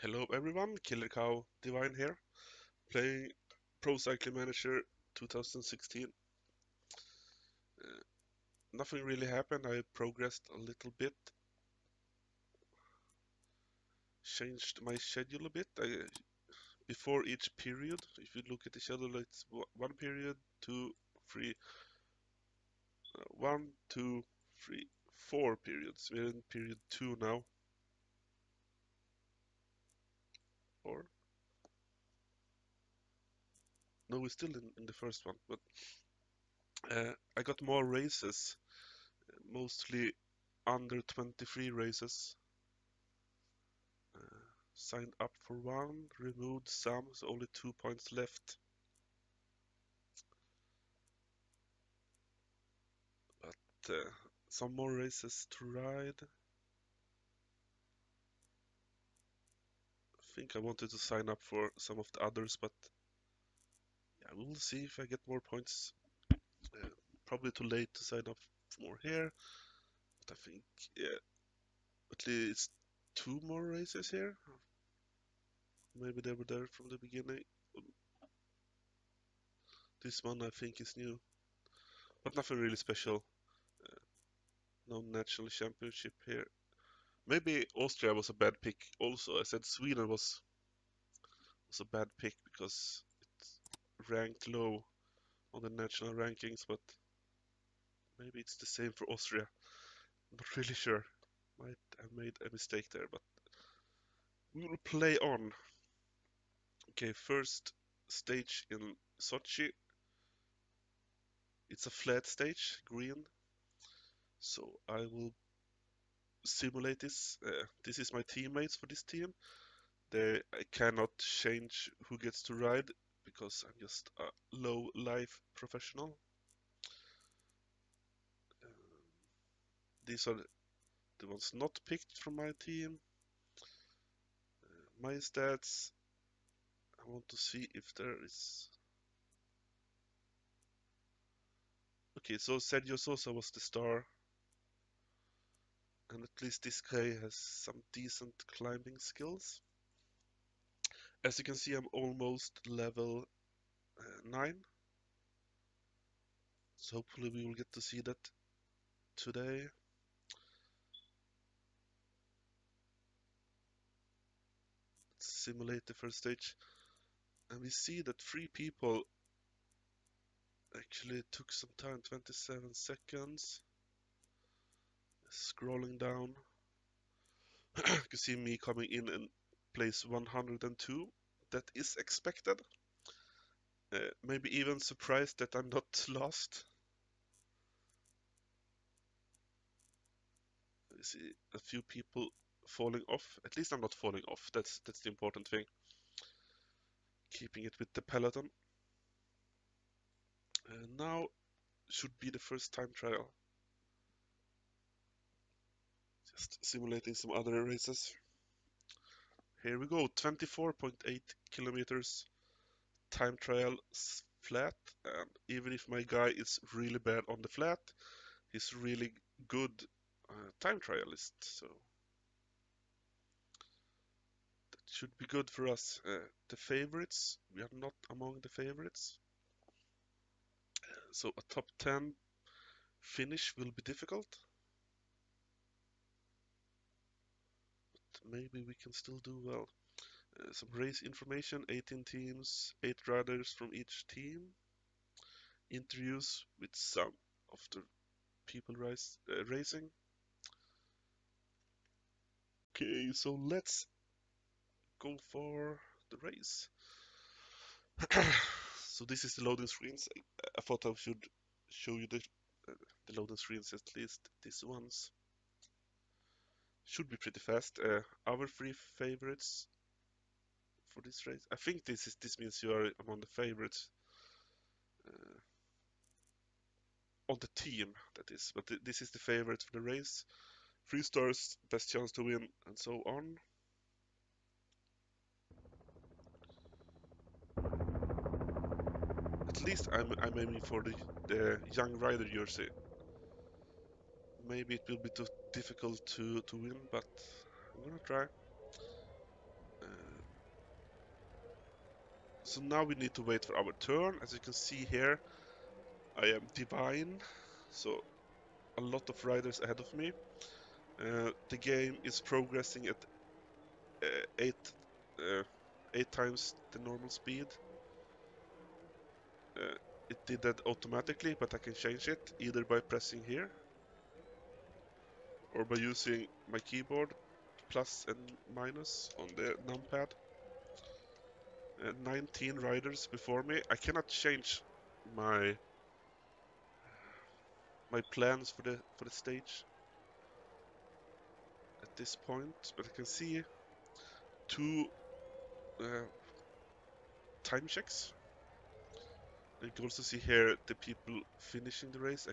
Hello everyone, Killer Cow Divine here, playing Pro Cycling Manager 2016. Nothing really happened, I progressed a little bit. Changed my schedule a bit. Before each period, if you look at the schedule, it's one period, 4 periods. We're in period 2 now. No, we're still in the first one, but I got more races, mostly under 23 races. Signed up for one, removed some, so only 2 points left. But some more races to ride. I think I wanted to sign up for some of the others, but yeah, we'll see if I get more points. Probably too late to sign up for more here, but I think yeah, at least 2 more races here. Maybe they were there from the beginning. This one I think is new, but nothing really special. No national championship here. Maybe Austria was a bad pick. Also, I said Sweden was a bad pick because it ranked low on the national rankings, but maybe it's the same for Austria. I'm not really sure. Might have made a mistake there, but we will play on. Okay, first stage in Sochi. It's a flat stage, green. So I will simulate this. This is my teammates for this team. I cannot change who gets to ride because I'm just a low life professional. These are the ones not picked from my team. My stats, I want to see if there is. Okay, so Sergio Sosa was the star. And at least this guy has some decent climbing skills. As you can see, I'm almost level 9. So hopefully we will get to see that today. Let's simulate the first stage. And we see that 3 people actually took some time, 27 seconds. Scrolling down, you can see me coming in and place 102. That is expected. Maybe even surprised that I'm not last. You see a few people falling off. At least I'm not falling off. That's the important thing. Keeping it with the peloton. Now should be the first time trial. Simulating some other races. Here we go, 24.8 kilometers time trial flat, and even if my guy is really bad on the flat, he's really good time trialist, so that should be good for us. The favorites, we are not among the favorites, so a top 10 finish will be difficult. Maybe we can still do well. Some race information, 18 teams, 8 riders from each team. Interviews with some of the people racing. Okay, so let's go for the race. So this is the loading screens. I thought I should show you the loading screens, at least these ones. Should be pretty fast. Our 3 favorites for this race. I think this means you are among the favorites on the team, that is. But this is the favorite for the race. 3 stars, best chance to win, and so on. At least I'm aiming for the young rider jersey. Maybe it will be too difficult to win, but I'm gonna try. So now we need to wait for our turn. As you can see here, I am Divine, so a lot of riders ahead of me. The game is progressing at 8 times the normal speed. It did that automatically, but I can change it either by pressing here or by using my keyboard plus and minus on the numpad. 19 riders before me. I cannot change my plans for the stage at this point, but I can see two time checks. You can also see here the people finishing the race.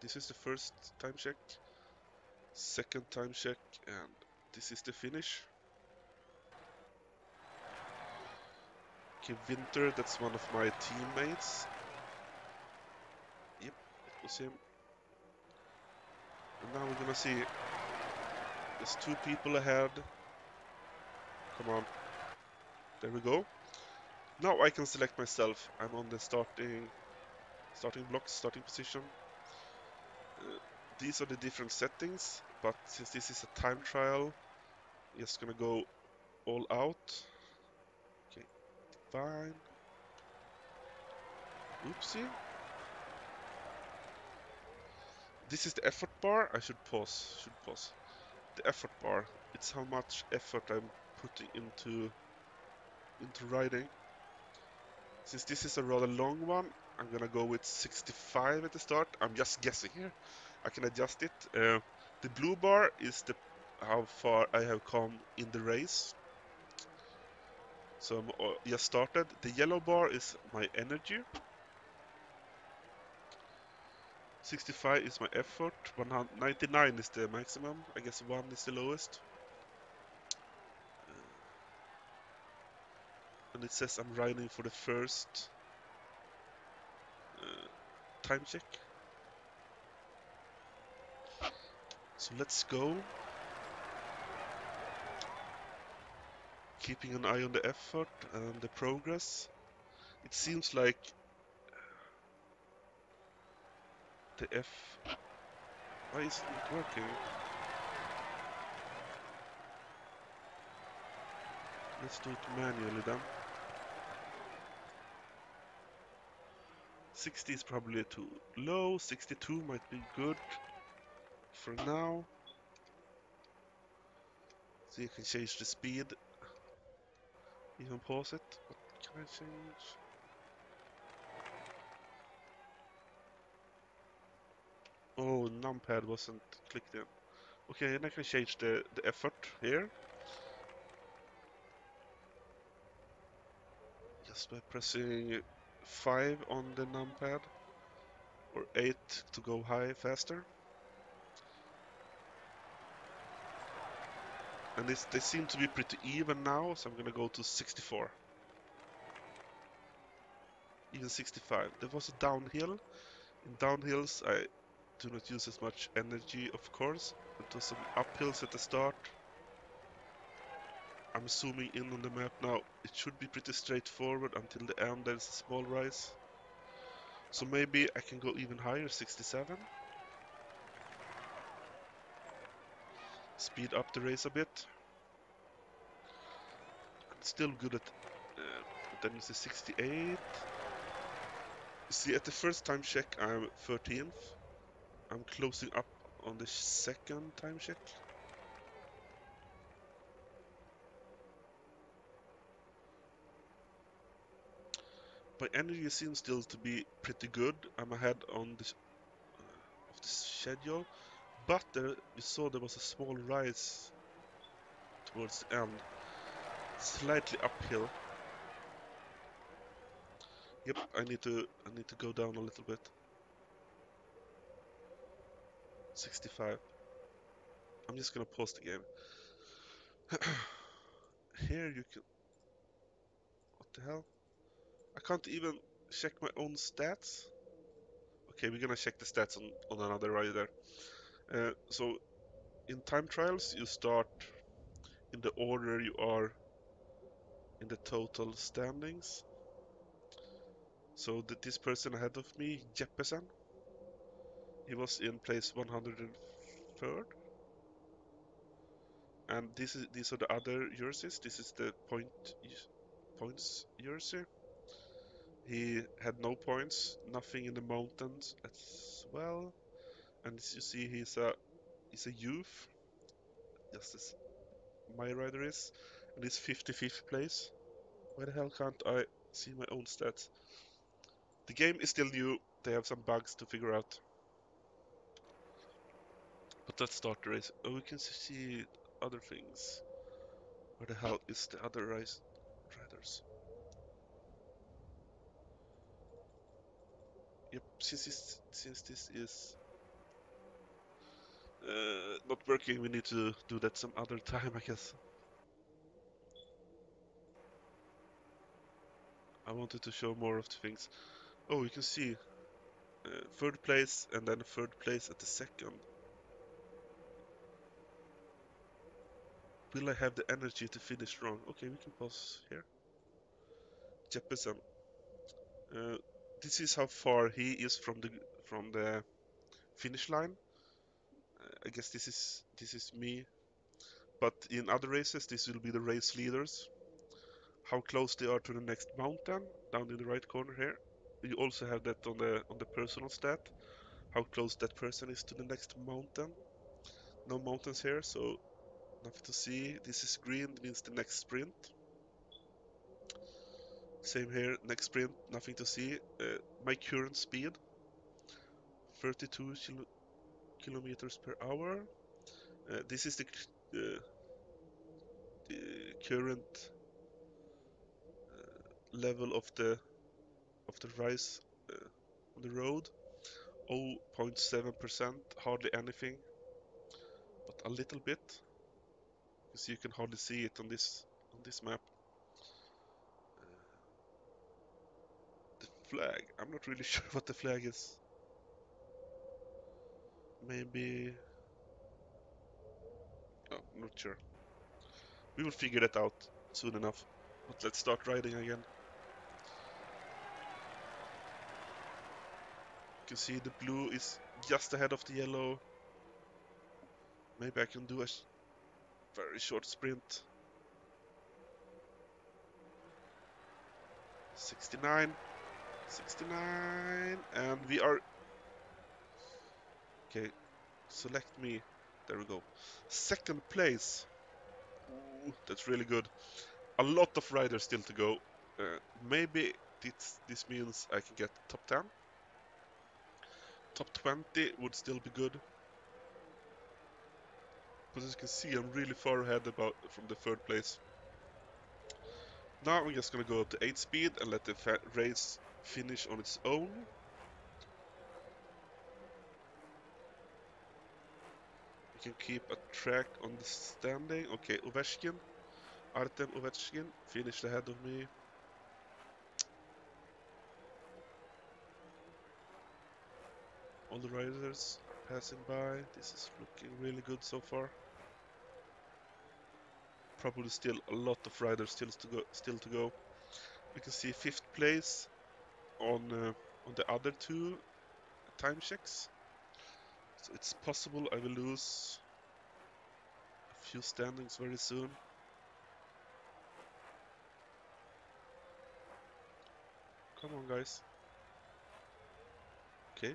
This is the first time check, second time check, and this is the finish. Okay, Winter, that's one of my teammates. Yep, it was him. And now we're gonna see there's two people ahead. Come on. There we go. Now I can select myself. I'm on the starting block, starting position. These are the different settings, but since this is a time trial, I'm just gonna go all out. Okay, fine. Oopsie. This is the effort bar. I should pause. The effort bar. It's how much effort I'm putting into riding. Since this is a rather long one, I'm gonna go with 65 at the start. I'm just guessing here. I can adjust it. The blue bar is how far I have come in the race. So I'm just started. The yellow bar is my energy. 65 is my effort. 199 is the maximum. I guess 1 is the lowest. And it says I'm riding for the first time check. So let's go. Keeping an eye on the effort and the progress. It seems like the why isn't it working? Let's do it manually then. 60 is probably too low. 62 might be good for now. So you can change the speed. Even pause it. What can I change? Oh, numpad wasn't clicked in. Okay, and I can change the effort here. Just by pressing 5 on the numpad or 8 to go faster. And they seem to be pretty even now, so I'm gonna go to 64. Even 65. There was a downhill. In downhills I do not use as much energy, of course. It was some uphills at the start. I'm zooming in on the map now. It should be pretty straightforward until the end. There's a small rise. So maybe I can go even higher, 67. Speed up the race a bit. I'm still good at... then you see 68. You see, at the first time check I'm 13th. I'm closing up on the second time check. My energy seems still to be pretty good. I'm ahead on the of the schedule, but we saw there was a small rise towards the end, slightly uphill. Yep, I need to go down a little bit. 65. I'm just gonna pause the game. Here you can. What the hell? I can't even check my own stats. Okay, we're gonna check the stats on another rider. So, in time trials, you start in the order you are in the total standings. So this person ahead of me, Jeppesen, he was in place 103rd. And this is, these are the other jerseys. This is the points jersey. He had no points, nothing in the mountains as well. And as you see, he's a youth, just as my rider is, and he's 55th place. Why the hell can't I see my own stats? The game is still new. They have some bugs to figure out. But let's start the race. Oh, we can see other things. Where the hell is the other riders? Yep, since this is not working, we need to do that some other time, I guess. I wanted to show more of the things. Oh, you can see third place and then third place at the second. Will I have the energy to finish strong? Okay, we can pause here. Jeppesen. This is how far he is from the finish line. I guess this is me. But in other races, this will be the race leaders. How close they are to the next mountain, down in the right corner here. You also have that on the personal stat. How close that person is to the next mountain. No mountains here, so nothing to see. This is green, means the next sprint. Same here, next sprint, nothing to see. My current speed, 32 kilometers per hour. This is the current level of the rise on the road. 0.7%, hardly anything, but a little bit. Because you can hardly see it on this map. The flag. I'm not really sure what the flag is. Maybe. Oh, I'm not sure. We will figure that out soon enough. But let's start riding again. You can see the blue is just ahead of the yellow. Maybe I can do a very short sprint. 69, and we are okay. Select me. There we go. Second place. Ooh, that's really good. A lot of riders still to go. Maybe this means I can get top 10. Top 20 would still be good. But as you can see, I'm really far ahead from the third place. Now I'm just going to go up to 8th speed and let the race finish on its own. You can keep a track on the standing. Okay, Uveshkin. Artem Uveshkin finished ahead of me. All the riders are passing by. This is looking really good so far. Probably still a lot of riders still to go. You can see 5th place on the other two time checks. So it's possible I will lose a few standings very soon. Come on, guys. Okay.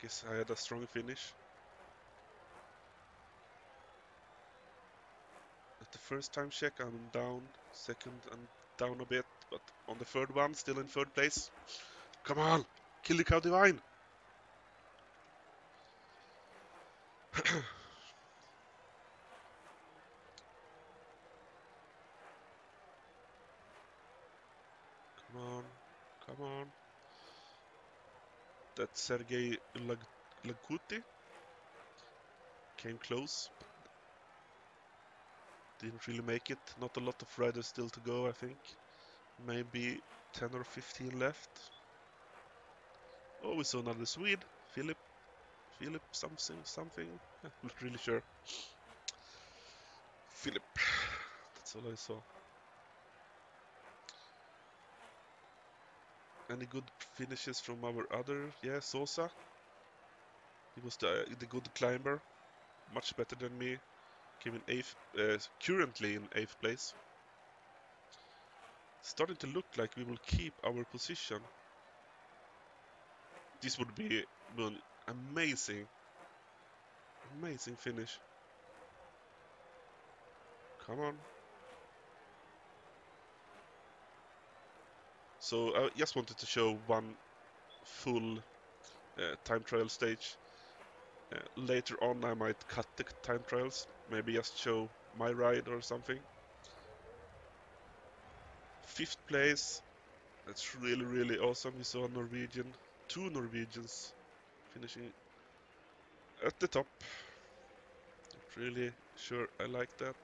Guess I had a stronger finish. At the first time check I'm down, second I'm down a bit, but on the third one still in third place. Come on! Killer Cow Divine! Come on. That Sergey Lag Laguti came close, didn't really make it. Not a lot of riders still to go, I think. Maybe 10 or 15 left. Oh, we saw another Swede, Philip something. I'm not really sure. Philip, that's all I saw. Any good finishes from our other, Sosa? He was the good climber, much better than me. Came in eighth, currently in 8th place. Starting to look like we will keep our position. This would be an amazing finish. Come on. So I just wanted to show one full time trial stage. Later on I might cut the time trials, maybe just show my ride or something. 5th place, that's really awesome. We saw a Norwegian, 2 Norwegians finishing at the top. Not really sure I like that.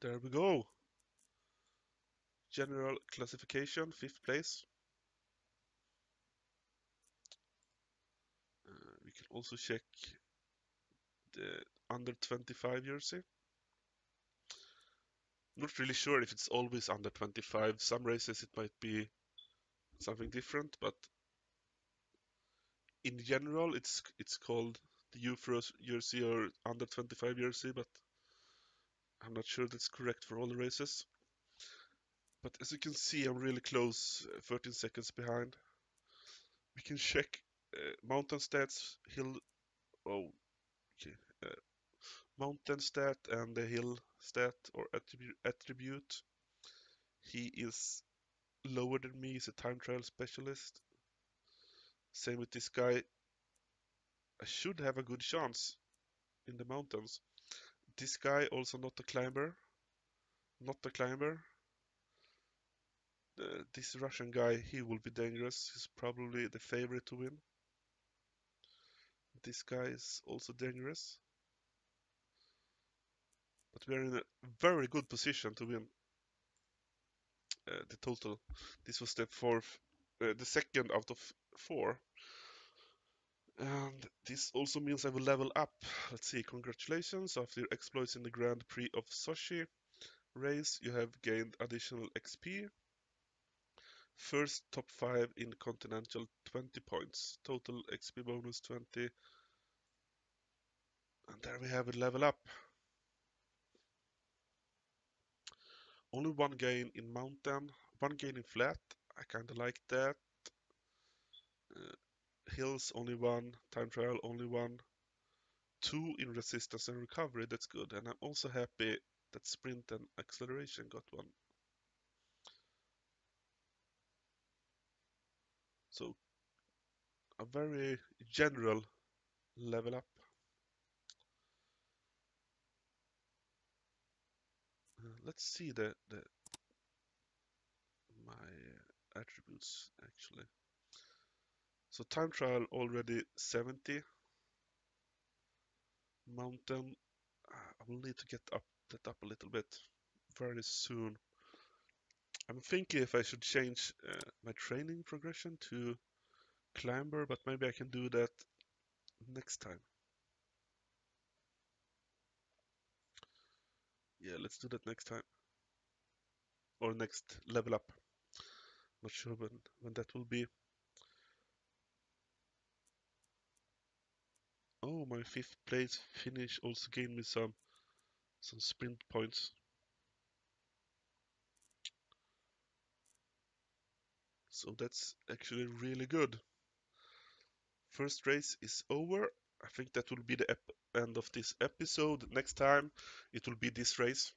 There we go. General classification, 5th place. We can also check the under 25 jersey. Not really sure if it's always under 25. Some races it might be something different, but in general it's called the youth jersey or under 25 jersey, but I'm not sure that's correct for all the races. But as you can see, I'm really close, 13 seconds behind. We can check mountain stats, hill, mountain stat and the hill stat or attribute. He is lower than me, he's a time trial specialist. Same with this guy. I should have a good chance in the mountains. This guy also not a climber, this Russian guy, he will be dangerous. He's probably the favorite to win. This guy is also dangerous. But we're in a very good position to win the total. This was the fourth, the second out of 4. And this also means I will level up. Let's see, congratulations. After your exploits in the Grand Prix of Sochi race, you have gained additional XP. First top 5 in continental, 20 points. Total XP bonus 20. And there we have it, level up. Only 1 gain in mountain, 1 gain in flat. I kind of like that. Hills only 1, time trial only 1. 2 in resistance and recovery, that's good. And I'm also happy that sprint and acceleration got 1. So, a very general level up. Let's see my attributes actually. So time trial already 70. Mountain, I will need to get that up a little bit very soon. I'm thinking if I should change my training progression to climber, but maybe I can do that next time. Yeah, let's do that next time. Or next level up. Not sure when that will be. Oh, my 5th place finish also gained me some sprint points. So that's actually really good. First race is over. I think that will be the end of this episode. Next time it will be this race.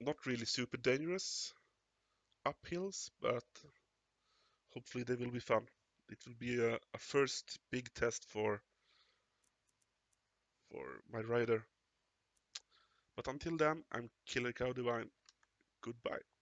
Not really super dangerous uphills, but hopefully they will be fun. It will be a first big test for my rider. But until then, I'm Killer Cow Divine. Goodbye.